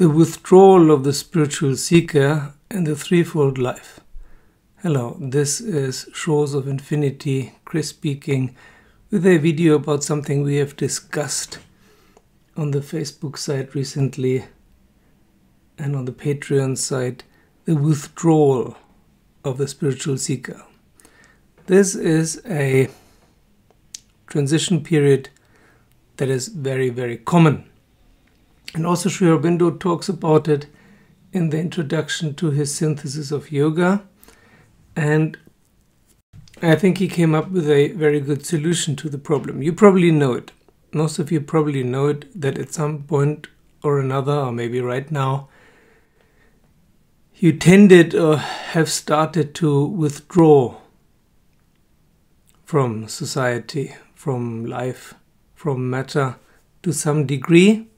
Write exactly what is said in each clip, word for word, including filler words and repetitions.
the withdrawal of the spiritual seeker and the threefold life. Hello, this is Shores of Infinity, Chris speaking, with a video about something we have discussed on the Facebook site recently and on the Patreon site, the withdrawal of the spiritual seeker. This is a transition period that is very, very common. And also Sri Aurobindo talks about it in the introduction to his synthesis of yoga. And I think he came up with a very good solution to the problem. You probably know it. Most of you probably know it, that at some point or another, or maybe right now, you tended or have started to withdraw from society, from life, from matter to some degree,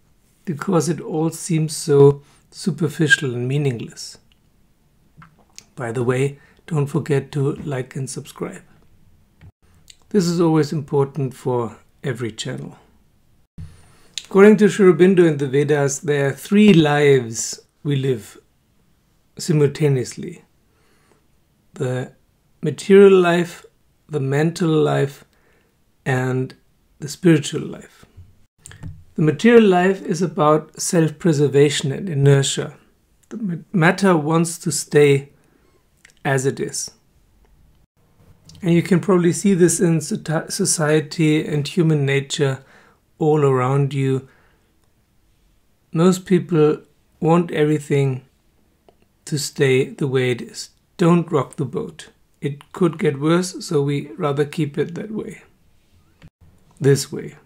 because it all seems so superficial and meaningless. By the way, don't forget to like and subscribe. This is always important for every channel. According to Sri Aurobindo in the Vedas, there are three lives we live simultaneously. The material life, the mental life, and the spiritual life. The material life is about self-preservation and inertia. The matter wants to stay as it is. And you can probably see this in society and human nature all around you. Most people want everything to stay the way it is. Don't rock the boat. It could get worse, so we rather keep it that way. This way.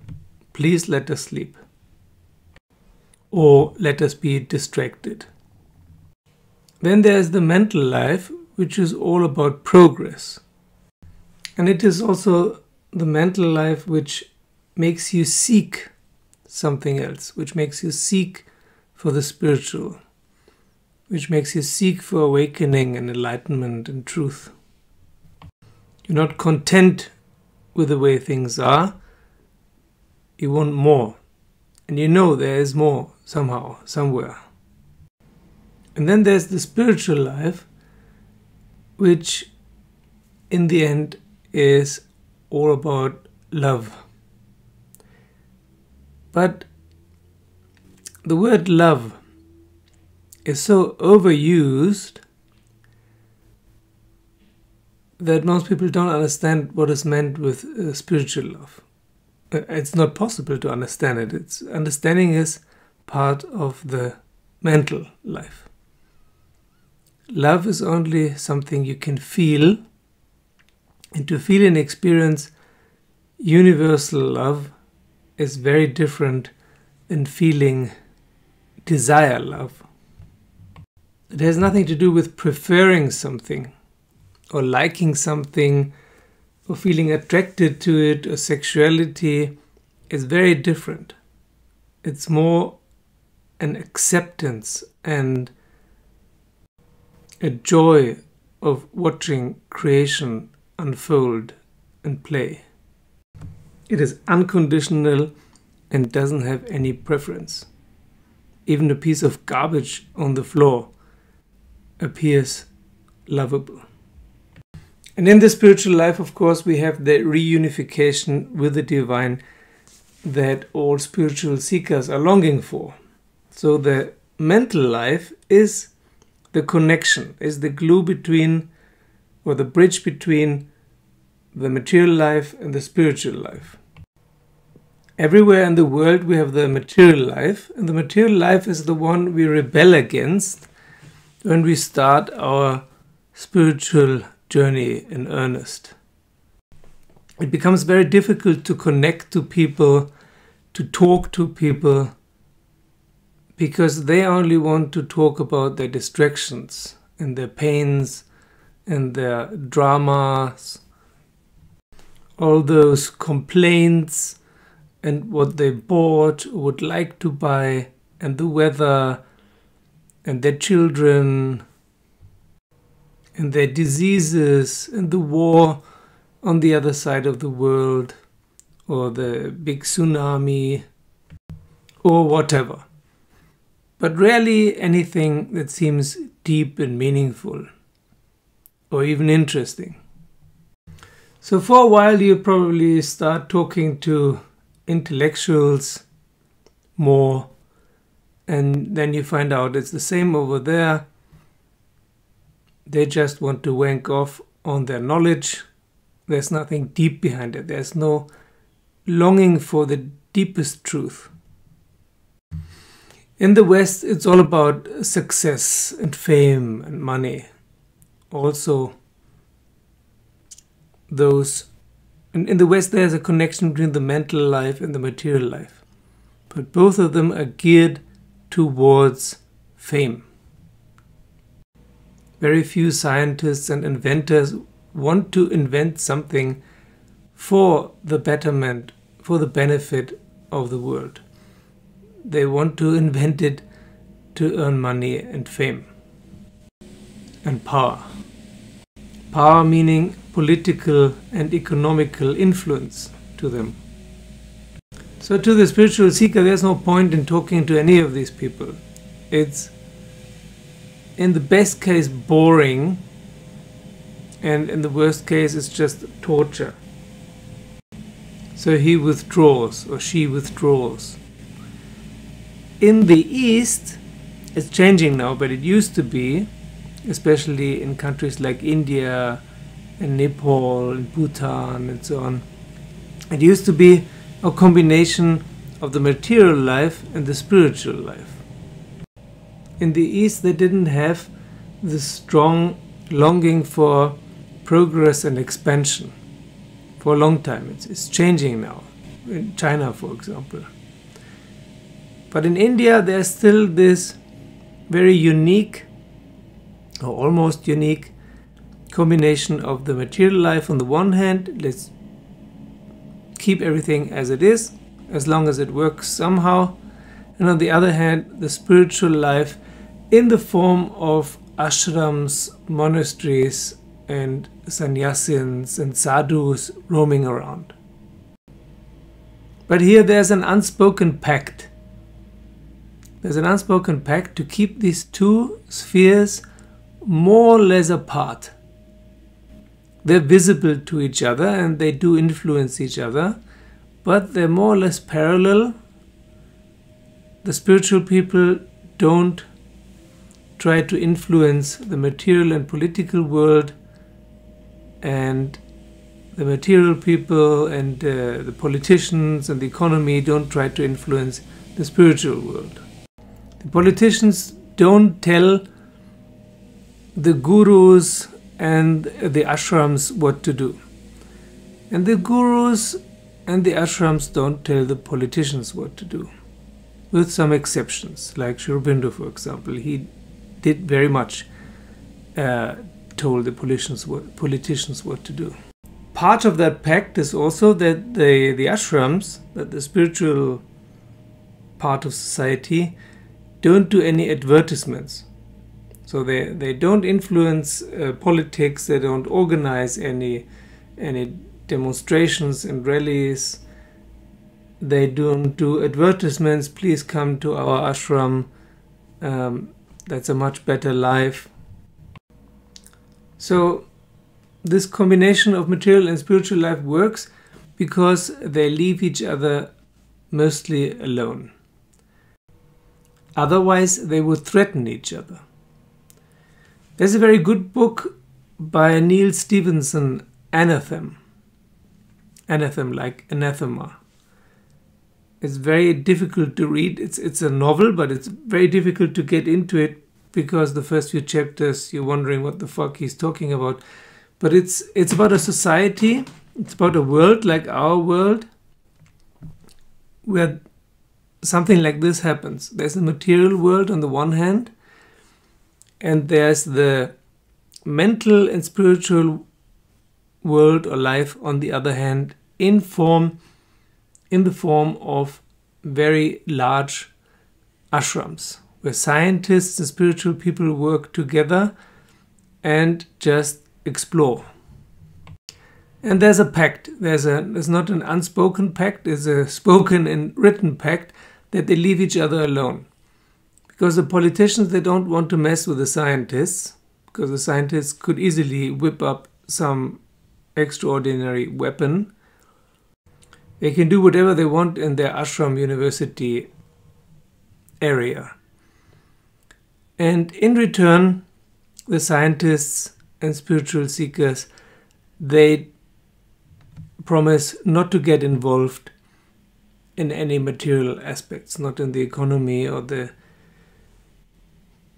Please let us sleep, or let us be distracted. Then there is the mental life, which is all about progress. And it is also the mental life which makes you seek something else, which makes you seek for the spiritual, which makes you seek for awakening and enlightenment and truth. You're not content with the way things are. You want more, and you know there is more somehow, somewhere. And then there's the spiritual life, which in the end is all about love. But the word love is so overused that most people don't understand what is meant with uh, spiritual love. It's not possible to understand it. It's, understanding is part of the mental life. Love is only something you can feel. And to feel and experience universal love is very different than feeling desire love. It has nothing to do with preferring something or liking something, or feeling attracted to it, or sexuality, is very different. It's more an acceptance and a joy of watching creation unfold and play. It is unconditional and doesn't have any preference. Even a piece of garbage on the floor appears lovable. And in the spiritual life, of course, we have the reunification with the divine that all spiritual seekers are longing for. So the mental life is the connection, is the glue between, or the bridge between, the material life and the spiritual life. Everywhere in the world we have the material life, and the material life is the one we rebel against when we start our spiritual life journey in earnest. It becomes very difficult to connect to people, to talk to people, because they only want to talk about their distractions and their pains and their dramas, all those complaints and what they bought or would like to buy, and the weather and their children and their diseases, and the war on the other side of the world, or the big tsunami, or whatever. but rarely anything that seems deep and meaningful, or even interesting. So for a while you probably start talking to intellectuals more, and then you find out it's the same over there. They just want to wank off on their knowledge. There's nothing deep behind it. There's no longing for the deepest truth. In the West, it's all about success and fame and money. Also, those and in the West there's a connection between the mental life and the material life, but both of them are geared towards fame. Very few scientists and inventors want to invent something for the betterment, for the benefit of the world. They want to invent it to earn money and fame and power. Power meaning political and economical influence to them. So to the spiritual seeker, there's no point in talking to any of these people. It's in the best case boring, and in the worst case it's just torture. So he withdraws, or she withdraws. In the East, it's changing now, but it used to be, especially in countries like India and Nepal and Bhutan and so on. It used to be a combination of the material life and the spiritual life. In the East, they didn't have the strong longing for progress and expansion for a long time. It's, it's changing now, in China, for example. But in India, there's still this very unique, or almost unique, combination of the material life on the one hand. Let's keep everything as it is, as long as it works somehow, and on the other hand the spiritual life in the form of ashrams, monasteries and sannyasins and sadhus roaming around. But here there's an unspoken pact. There's an unspoken pact to keep these two spheres more or less apart. They're visible to each other and they do influence each other, but they're more or less parallel. The spiritual people don't try to influence the material and political world, and the material people and uh, the politicians and the economy don't try to influence the spiritual world. The politicians don't tell the gurus and the ashrams what to do, and the gurus and the ashrams don't tell the politicians what to do, with some exceptions, like Sri Aurobindo, for example. He did very much uh, told the politicians what, politicians what to do. Part of that pact is also that the, the ashrams, that the spiritual part of society, don't do any advertisements. So they, they don't influence uh, politics, they don't organize any, any demonstrations and rallies, they don't do advertisements, please come to our ashram, um, that's a much better life. So this combination of material and spiritual life works because they leave each other mostly alone. Otherwise they would threaten each other. There's a very good book by Neil Stephenson, Anathem. Anathem, like anathema. It's very difficult to read. It's, it's a novel, but it's very difficult to get into it because the first few chapters you're wondering what the fuck he's talking about. But it's, it's about a society, it's about a world like our world, where something like this happens. There's the material world on the one hand, and there's the mental and spiritual world or life on the other hand, in form, in the form of very large ashrams, where scientists and spiritual people work together and just explore. And there's a pact. There's a there's not an unspoken pact. It's a spoken and written pact that they leave each other alone. Because the politicians, they don't want to mess with the scientists, because the scientists could easily whip up some extraordinary weapon. They can do whatever they want in their ashram university area. And in return, the scientists and spiritual seekers, they promise not to get involved in any material aspects, not in the economy or the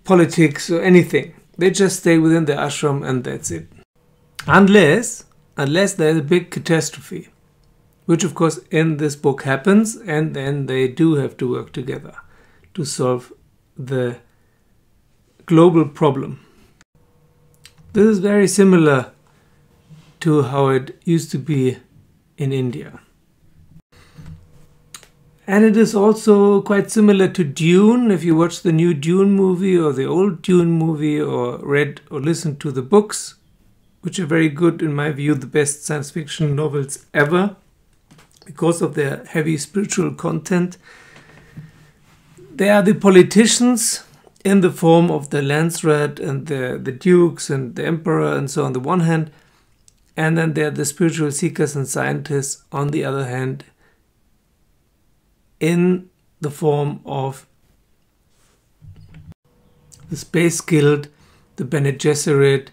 politics or anything. They just stay within the ashram and that's it. Unless, unless there is a big catastrophe, which of course in this book happens, and then they do have to work together to solve the global problem. This is very similar to how it used to be in India. And it is also quite similar to Dune. If you watch the new Dune movie or the old Dune movie or read or listened to the books, which are very good, in my view, the best science fiction novels ever, because of their heavy spiritual content, they are the politicians in the form of the Landsrat and the, the dukes and the emperor and so on the one hand, and then there are the spiritual seekers and scientists on the other hand, in the form of the Space Guild, the Bene Gesserit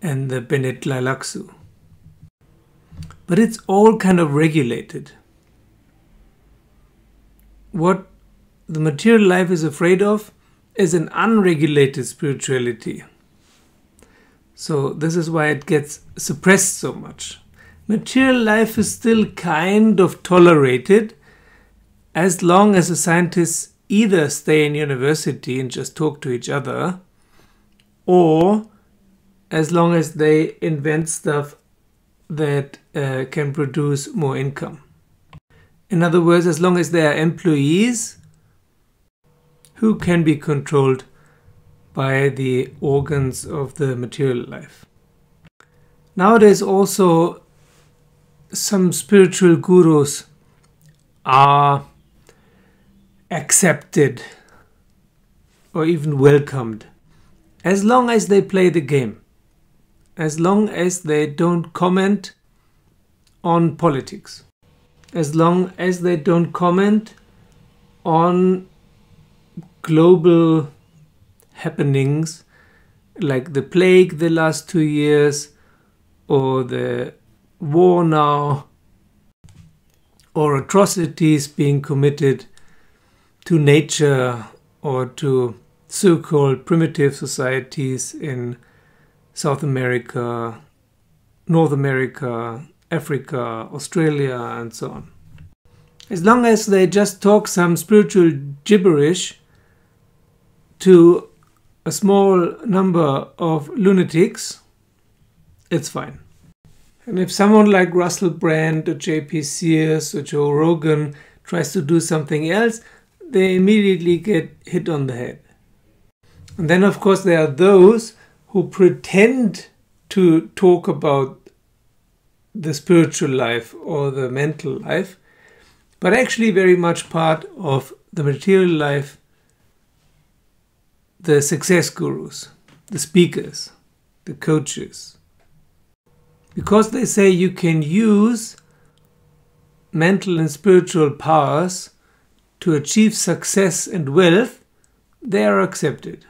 and the Bene Tlilaxu. But it's all kind of regulated. What the material life is afraid of is an unregulated spirituality. So this is why it gets suppressed so much. Material life is still kind of tolerated, as long as the scientists either stay in university and just talk to each other, or as long as they invent stuff that uh, can produce more income. In other words, as long as they are employees who can be controlled by the organs of the material life. Nowadays also some spiritual gurus are accepted or even welcomed, as long as they play the game, as long as they don't comment on politics, as long as they don't comment on global happenings like the plague the last two years or the war now or atrocities being committed to nature or to so-called primitive societies in South America, North America, Africa, Australia and so on. As long as they just talk some spiritual gibberish to a small number of lunatics, it's fine. And if someone like Russell Brand or J P Sears or Joe Rogan tries to do something else, they immediately get hit on the head. And then of course there are those who pretend to talk about the spiritual life or the mental life, but actually very much part of the material life, the success gurus, the speakers, the coaches. Because they say you can use mental and spiritual powers to achieve success and wealth, they are accepted.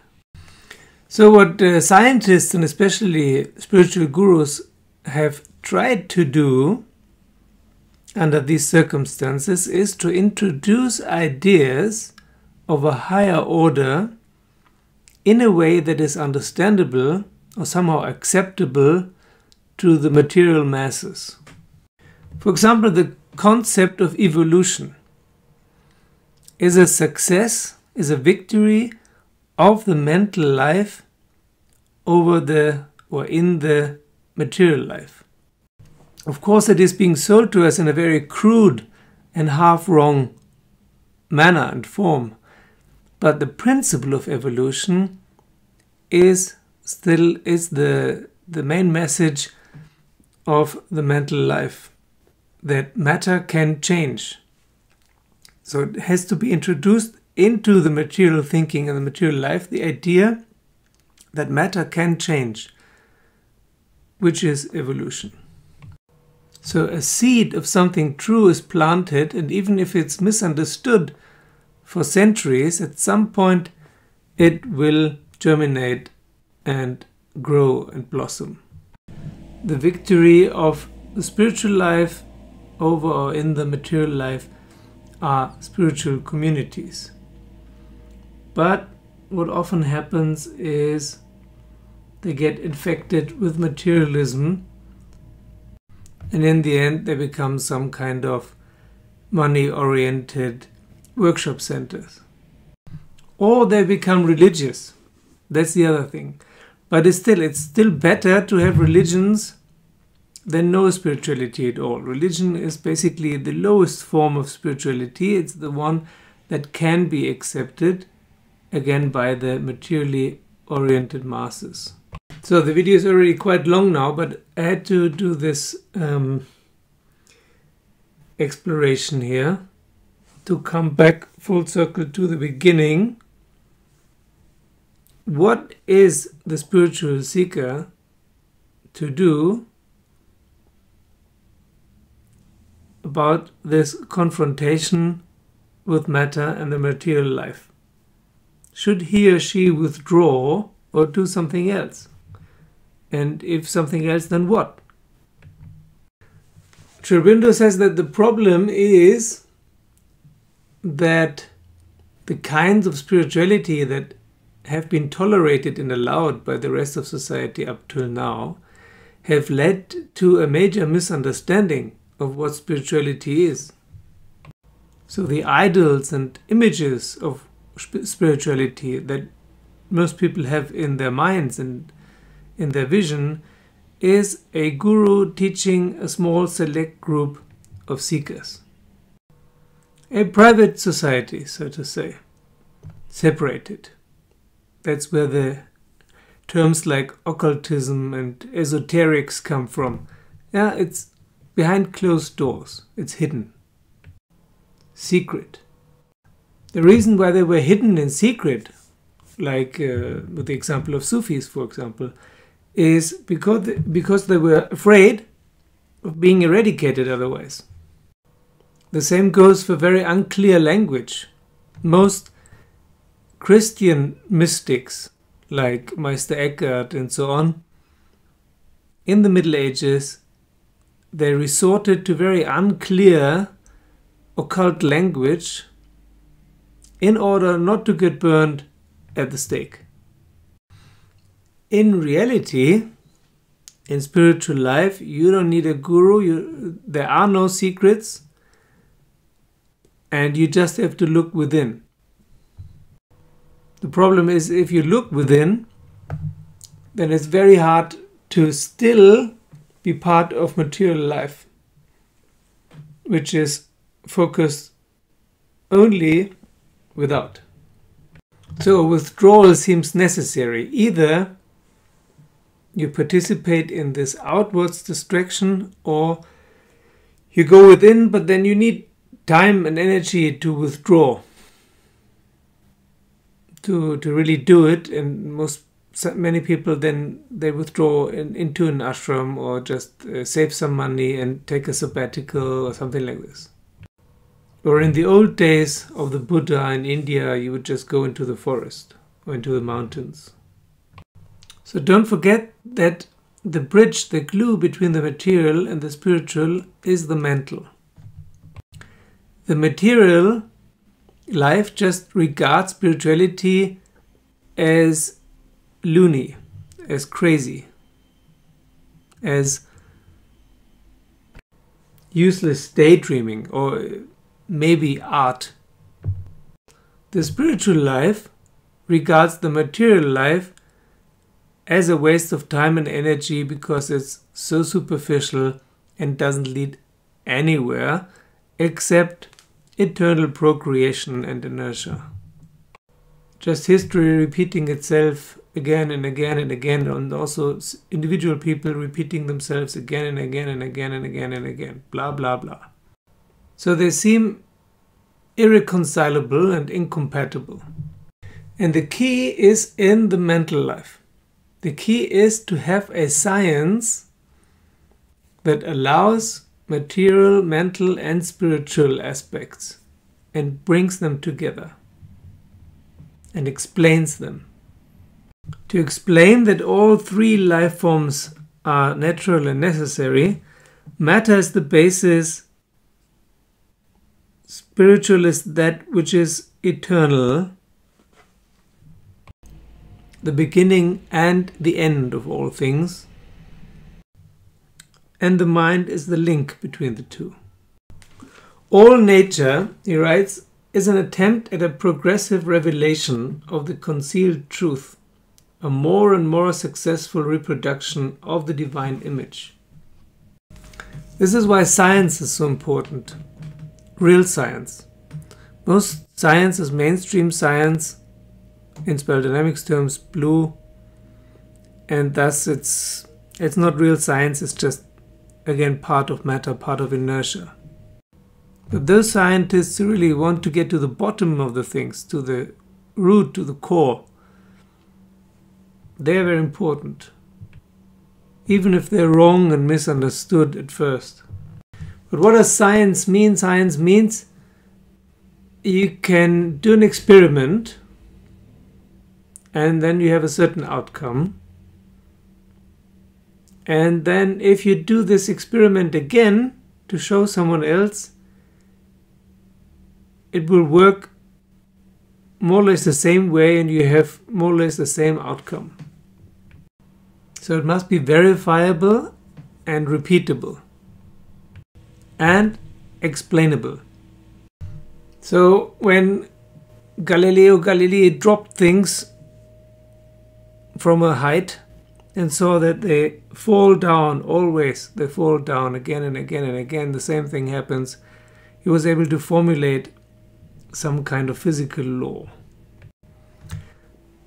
So what uh, scientists and especially spiritual gurus have tried to do under these circumstances is to introduce ideas of a higher order in a way that is understandable or somehow acceptable to the material masses. For example, the concept of evolution is a success, is a victory of the mental life over the, or in the material life. Of course, it is being sold to us in a very crude and half-wrong manner and form, but the principle of evolution is still is the, the main message of the mental life, that matter can change. So it has to be introduced into the material thinking and the material life the idea that matter can change, which is evolution. So a seed of something true is planted, and even if it's misunderstood for centuries, at some point it will germinate and grow and blossom. The victory of the spiritual life over or in the material life are spiritual communities. But what often happens is they get infected with materialism, and in the end they become some kind of money-oriented workshop centers. Or they become religious. That's the other thing. But it's still, it's still better to have religions than no spirituality at all. Religion is basically the lowest form of spirituality. It's the one that can be accepted, again, by the materially oriented masses. So the video is already quite long now, but I had to do this um, exploration here to come back full circle to the beginning. What is the spiritual seeker to do about this confrontation with matter and the material life? Should he or she withdraw or do something else? And if something else, then what? Sri Aurobindo says that the problem is that the kinds of spirituality that have been tolerated and allowed by the rest of society up till now have led to a major misunderstanding of what spirituality is. So the idols and images of spirituality that most people have in their minds and in their vision is a guru teaching a small select group of seekers. A private society, so to say, separated. That's where the terms like occultism and esoterics come from. Yeah, it's behind closed doors. It's hidden. Secret. The reason why they were hidden in secret, like uh, with the example of Sufis, for example, is because they, because they were afraid of being eradicated otherwise. The same goes for very unclear language. Most Christian mystics, like Meister Eckhart and so on, in the Middle Ages, they resorted to very unclear occult language in order not to get burned at the stake. In reality, in spiritual life, you don't need a guru, you, there are no secrets, and you just have to look within. The problem is, if you look within, then it's very hard to still be part of material life, which is focused only without. So withdrawal seems necessary. Either you participate in this outwards distraction, or you go within, but then you need time and energy to withdraw. To, to really do it, and most many people then they withdraw in, into an ashram, or just uh, save some money and take a sabbatical or something like this. Or in the old days of the Buddha in India, you would just go into the forest or into the mountains. So don't forget that the bridge, the glue between the material and the spiritual is the mental. The material life just regards spirituality as loony, as crazy, as useless daydreaming, or maybe art. The spiritual life regards the material life as a waste of time and energy because it's so superficial and doesn't lead anywhere except eternal procreation and inertia. Just history repeating itself again and again and again, and also individual people repeating themselves again and again and again and again and again, blah blah blah. So they seem irreconcilable and incompatible. And the key is in the mental life. The key is to have a science that allows material, mental and spiritual aspects and brings them together and explains them. To explain that all three life forms are natural and necessary, matter is the basis, spiritual is that which is eternal, the beginning and the end of all things, and the mind is the link between the two. All nature, he writes, is an attempt at a progressive revelation of the concealed truth, a more and more successful reproduction of the divine image. This is why science is so important, real science. Most science is mainstream science, in spiritual terms, blue, and thus it's it's not real science, it's just, again, part of matter, part of inertia. But those scientists who really want to get to the bottom of the things, to the root, to the core, they're very important, even if they're wrong and misunderstood at first. But what does science mean? Science means you can do an experiment, and then you have a certain outcome. And then if you do this experiment again to show someone else, it will work more or less the same way and you have more or less the same outcome. So it must be verifiable and repeatable and explainable. So when Galileo Galilei dropped things from a height and saw that they fall down always, they fall down again and again and again, the same thing happens, he was able to formulate some kind of physical law.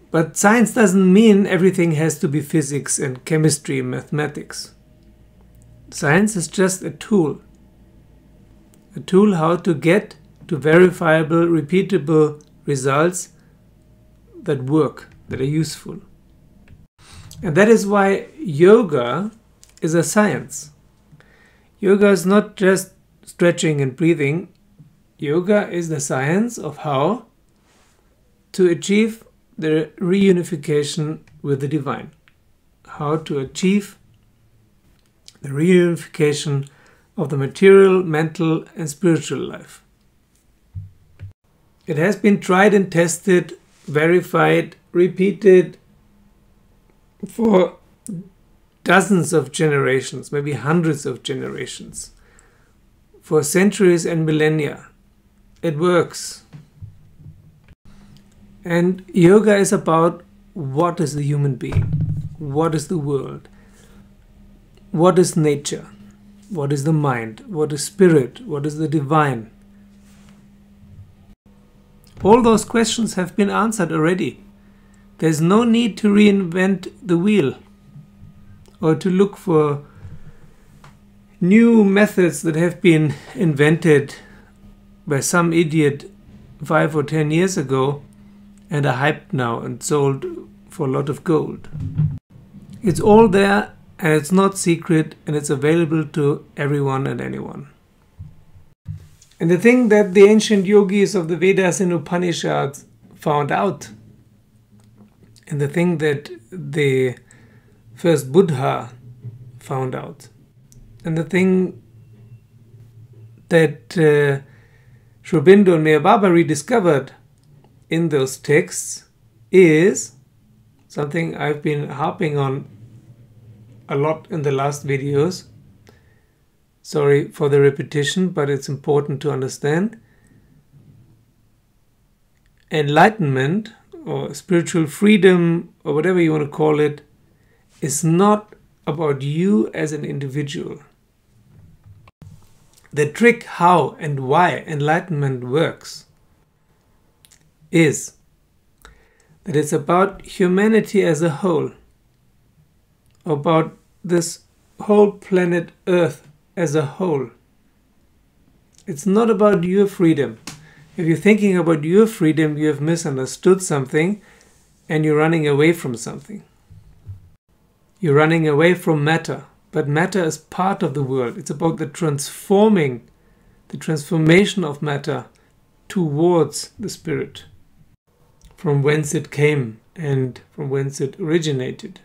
But science doesn't mean everything has to be physics and chemistry and mathematics. Science is just a tool. A tool how to get to verifiable, repeatable results that work, that are useful. And that is why yoga is a science. Yoga is not just stretching and breathing. Yoga is the science of how to achieve the reunification with the divine. How to achieve the reunification of the material, mental and spiritual life. It has been tried and tested, verified, repeated, for dozens of generations, maybe hundreds of generations, for centuries and millennia. It works. And yoga is about what is the human being, what is the world, what is nature, what is the mind, what is spirit, what is the divine. All those questions have been answered already. There's no need to reinvent the wheel or to look for new methods that have been invented by some idiot five or ten years ago and are hyped now and sold for a lot of gold. It's all there and it's not secret and it's available to everyone and anyone. And the thing that the ancient yogis of the Vedas and Upanishads found out, and the thing that the first Buddha found out, and the thing that uh, Sri Aurobindo and Meher Baba rediscovered in those texts is something I've been harping on a lot in the last videos. Sorry for the repetition, but it's important to understand. Enlightenment, or spiritual freedom, or whatever you want to call it, is not about you as an individual. The trick how and why enlightenment works is that it's about humanity as a whole, about this whole planet Earth as a whole. It's not about your freedom. If you're thinking about your freedom, you have misunderstood something and you're running away from something. You're running away from matter, but matter is part of the world. It's about the transforming, the transformation of matter towards the spirit, from whence it came and from whence it originated.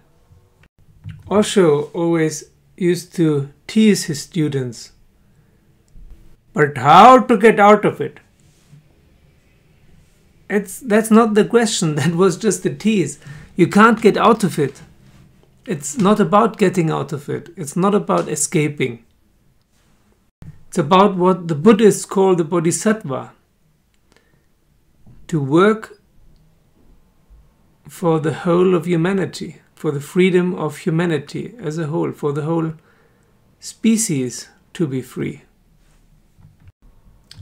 Osho always used to tease his students, but how to get out of it? It's, that's not the question, that was just a tease. You can't get out of it. It's not about getting out of it. It's not about escaping. It's about what the Buddhists call the Bodhisattva. To work for the whole of humanity, for the freedom of humanity as a whole, for the whole species to be free.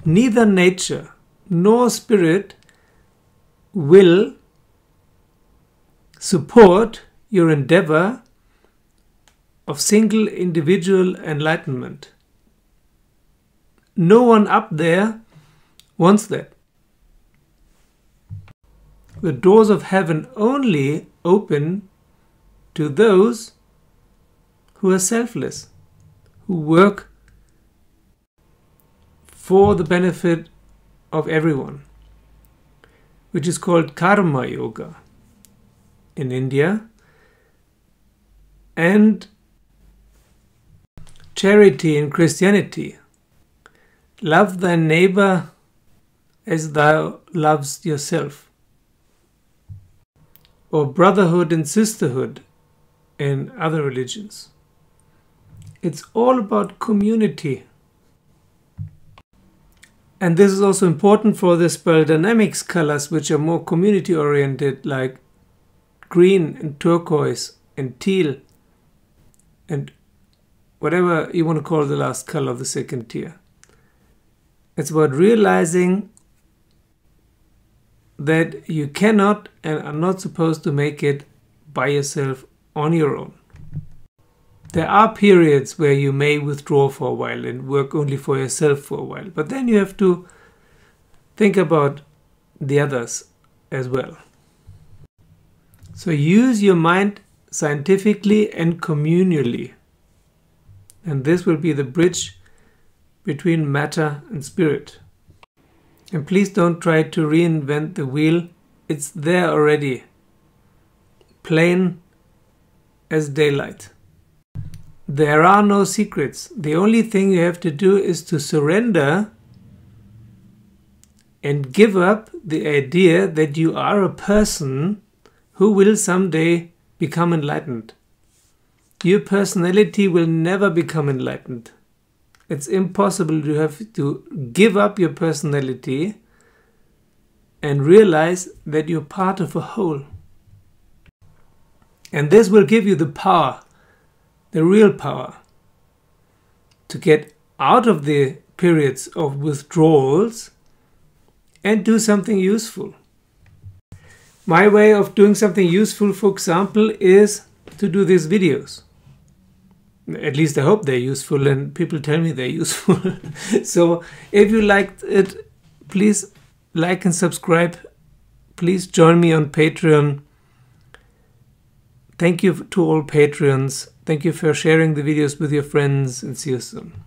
Neither nature nor spirit will support your endeavor of single individual enlightenment. No one up there wants that. The doors of heaven only open to those who are selfless, who work for the benefit of everyone, which is called Karma Yoga in India, and charity in Christianity. Love thy neighbor as thou lovest yourself. Or brotherhood and sisterhood in other religions. It's all about community. And this is also important for the spiral dynamics colors, which are more community oriented, like green and turquoise and teal and whatever you want to call the last color of the second tier. It's about realizing that you cannot and are not supposed to make it by yourself on your own. There are periods where you may withdraw for a while and work only for yourself for a while, but then you have to think about the others as well. So use your mind scientifically and communally, and this will be the bridge between matter and spirit. And please don't try to reinvent the wheel, it's there already, plain as daylight. There are no secrets. The only thing you have to do is to surrender and give up the idea that you are a person who will someday become enlightened. Your personality will never become enlightened. It's impossible. You have to give up your personality and realize that you're part of a whole. And this will give you the power, the real power, to get out of the periods of withdrawals and do something useful. My way of doing something useful, for example, is to do these videos. At least I hope they're useful, and people tell me they're useful. So if you liked it, please like and subscribe. Please join me on Patreon. Thank you to all patrons. Thank you for sharing the videos with your friends, and see you soon.